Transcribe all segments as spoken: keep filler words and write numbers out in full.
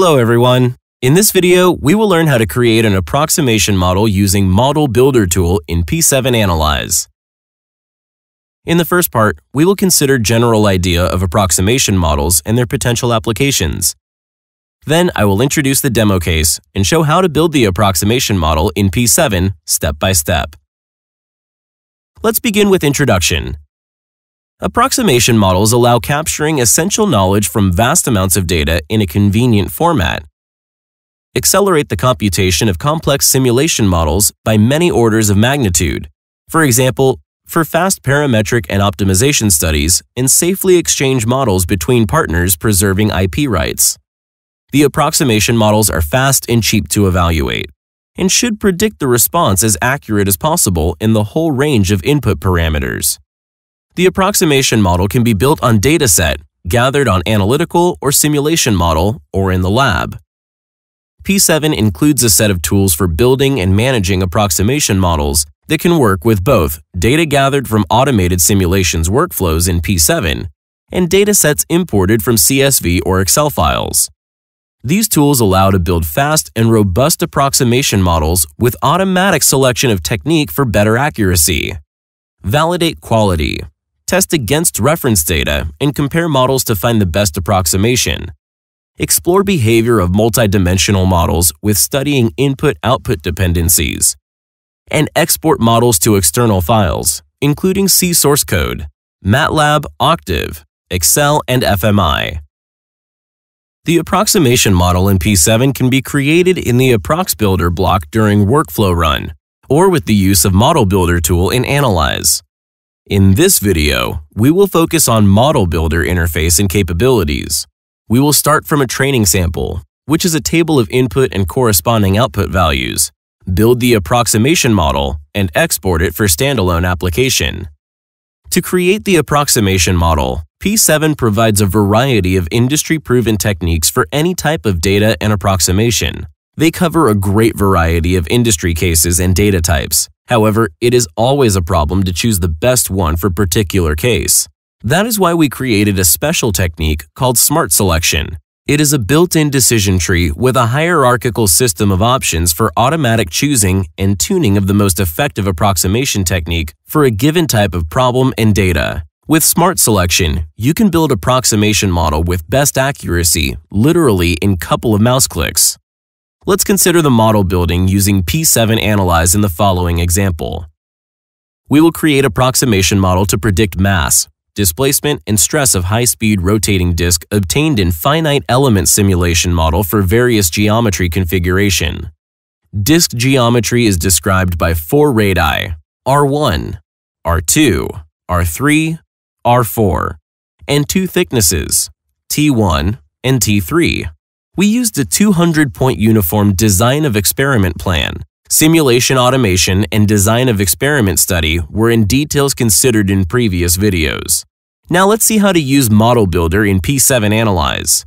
Hello everyone! In this video, we will learn how to create an approximation model using Model Builder tool in pSeven Analyze. In the first part, we will consider general idea of approximation models and their potential applications. Then I will introduce the demo case and show how to build the approximation model in pSeven step by step. Let's begin with introduction. Approximation models allow capturing essential knowledge from vast amounts of data in a convenient format. Accelerate the computation of complex simulation models by many orders of magnitude, for example, for fast parametric and optimization studies, and safely exchange models between partners preserving I P rights. The approximation models are fast and cheap to evaluate, and should predict the response as accurate as possible in the whole range of input parameters. The approximation model can be built on dataset, gathered on analytical or simulation model, or in the lab. pSeven includes a set of tools for building and managing approximation models that can work with both data gathered from automated simulations workflows in pSeven and datasets imported from C S V or Excel files. These tools allow to build fast and robust approximation models with automatic selection of technique for better accuracy. Validate quality. Test against reference data and compare models to find the best approximation. Explore behavior of multidimensional models with studying input-output dependencies. And export models to external files, including C source code, MATLAB, Octave, Excel, and F M I. The approximation model in pSeven can be created in the Approx Builder block during workflow run, or with the use of Model Builder tool in Analyze. In this video, we will focus on Model Builder interface and capabilities. We will start from a training sample, which is a table of input and corresponding output values, build the approximation model, and export it for standalone application. To create the approximation model, pSeven provides a variety of industry-proven techniques for any type of data and approximation. They cover a great variety of industry cases and data types. However, it is always a problem to choose the best one for a particular case. That is why we created a special technique called Smart Selection. It is a built-in decision tree with a hierarchical system of options for automatic choosing and tuning of the most effective approximation technique for a given type of problem and data. With Smart Selection, you can build an approximation model with best accuracy literally in a couple of mouse clicks. Let's consider the model building using pSeven Analyze in the following example. We will create an approximation model to predict mass, displacement, and stress of high-speed rotating disk obtained in finite element simulation model for various geometry configuration. Disk geometry is described by four radii, R one, R two, R three, R four, and two thicknesses, T one and T three. We used a two hundred point uniform design of experiment plan. Simulation automation and design of experiment study were in details considered in previous videos. Now let's see how to use Model Builder in pSeven Analyze.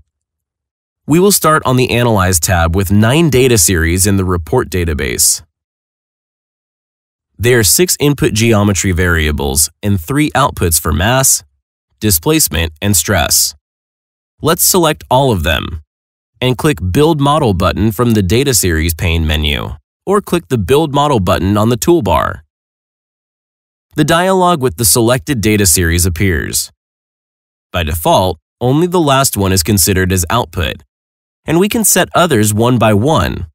We will start on the Analyze tab with nine data series in the report database. There are six input geometry variables and three outputs for mass, displacement, and stress. Let's select all of them and click Build Model button from the Data Series pane menu, or click the Build Model button on the toolbar. The dialog with the selected data series appears. By default, only the last one is considered as output, and we can set others one by one,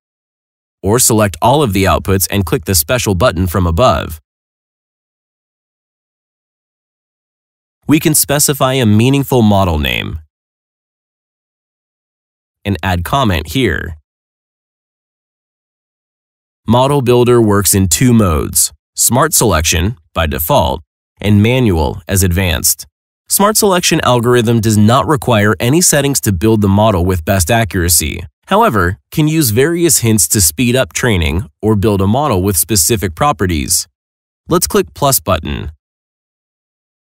or select all of the outputs and click the special button from above. We can specify a meaningful model name and add comment here. Model Builder works in two modes, Smart Selection, by default, and Manual, as advanced. Smart Selection algorithm does not require any settings to build the model with best accuracy. However, can use various hints to speed up training or build a model with specific properties. Let's click Plus button.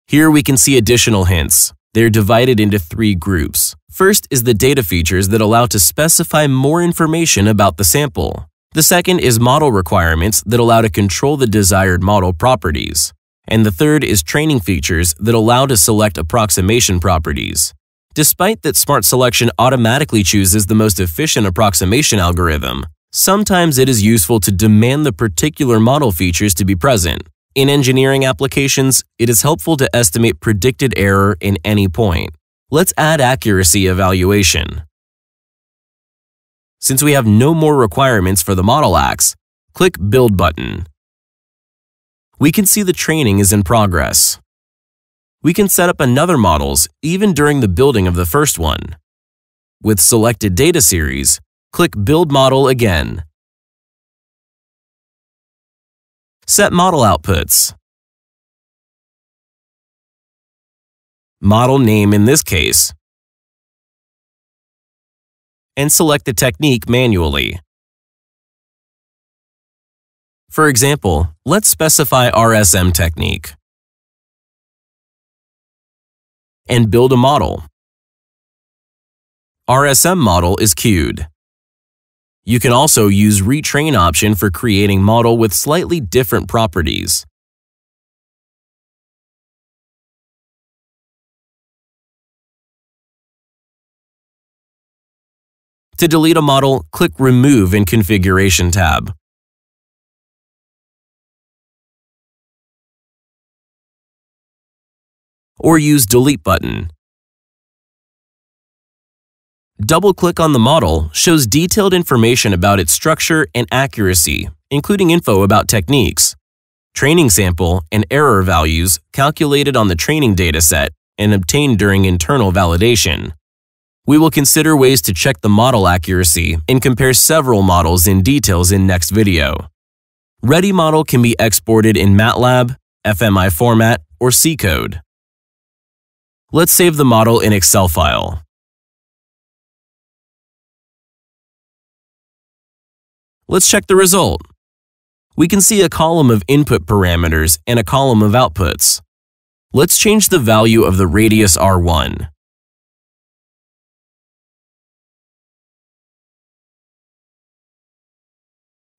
Here we can see additional hints. They're divided into three groups. First is the data features that allow to specify more information about the sample. The second is model requirements that allow to control the desired model properties. And the third is training features that allow to select approximation properties. Despite that Smart Selection automatically chooses the most efficient approximation algorithm, sometimes it is useful to demand the particular model features to be present. In engineering applications, it is helpful to estimate predicted error in any point. Let's add accuracy evaluation. Since we have no more requirements for the model acts, click Build button. We can see the training is in progress. We can set up another models even during the building of the first one. With selected data series, click Build Model again. Set model outputs. Model name in this case. And select the technique manually. For example, let's specify R S M technique. And build a model. R S M model is queued. You can also use retrain option for creating model with slightly different properties. To delete a model, click Remove in Configuration tab. Or use Delete button. Double-click on the model shows detailed information about its structure and accuracy, including info about techniques, training sample, and error values calculated on the training dataset and obtained during internal validation. We will consider ways to check the model accuracy and compare several models in details in next video. Ready model can be exported in MATLAB, F M I format, or C code. Let's save the model in Excel file. Let's check the result. We can see a column of input parameters and a column of outputs. Let's change the value of the radius R one.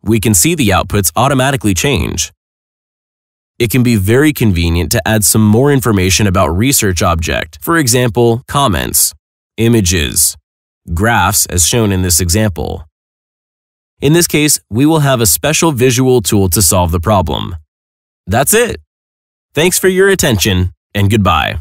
We can see the outputs automatically change. It can be very convenient to add some more information about research object, for example, comments, images, graphs as shown in this example. In this case, we will have a special visual tool to solve the problem. That's it. Thanks for your attention, and goodbye.